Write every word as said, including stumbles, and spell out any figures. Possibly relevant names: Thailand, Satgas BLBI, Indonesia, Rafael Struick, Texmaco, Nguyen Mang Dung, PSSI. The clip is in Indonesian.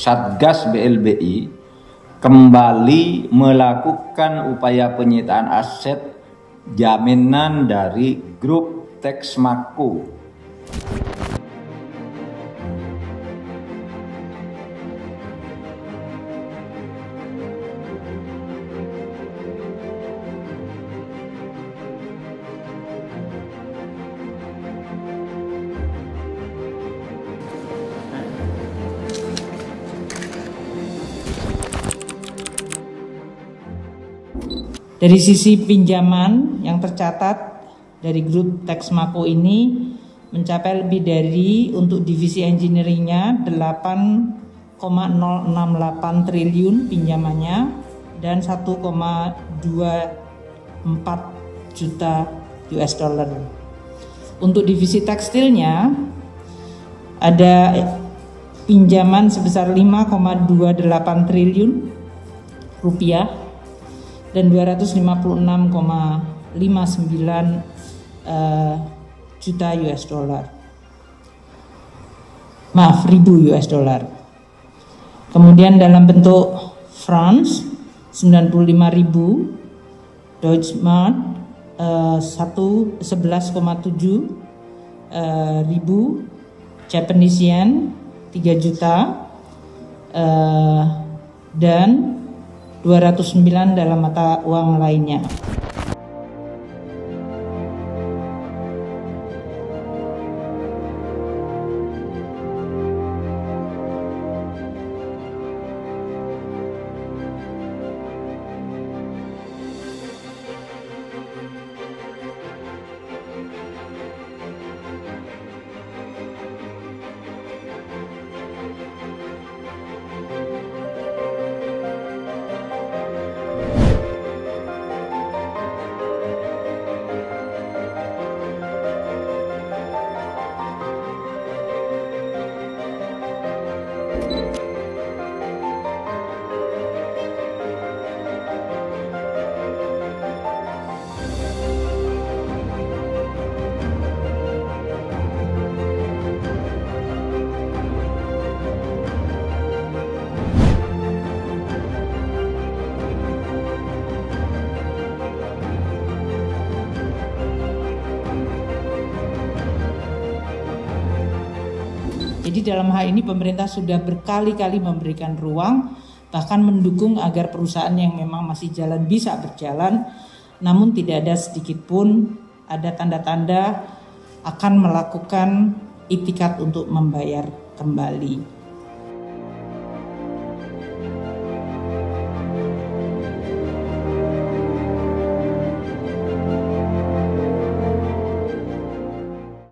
Satgas B L B I kembali melakukan upaya penyitaan aset jaminan dari grup Texmaco. Dari sisi pinjaman yang tercatat dari grup Texmaco ini mencapai lebih dari untuk divisi engineeringnya delapan koma nol enam delapan triliun pinjamannya dan satu koma dua empat juta U S dollar. Untuk divisi tekstilnya ada pinjaman sebesar lima koma dua delapan triliun rupiah dan dua ratus lima puluh enam koma lima sembilan juta U S dollar. Maaf, ribu U S dollar. Kemudian dalam bentuk France sembilan puluh lima ribu, Deutsche Mark sebelas koma tujuh ribu, Japanese Yen tiga juta, uh, dan dua ratus sembilan dalam mata uang lainnya. Jadi dalam hal ini pemerintah sudah berkali-kali memberikan ruang, bahkan mendukung agar perusahaan yang memang masih jalan bisa berjalan, namun tidak ada sedikitpun ada tanda-tanda akan melakukan itikad untuk membayar kembali.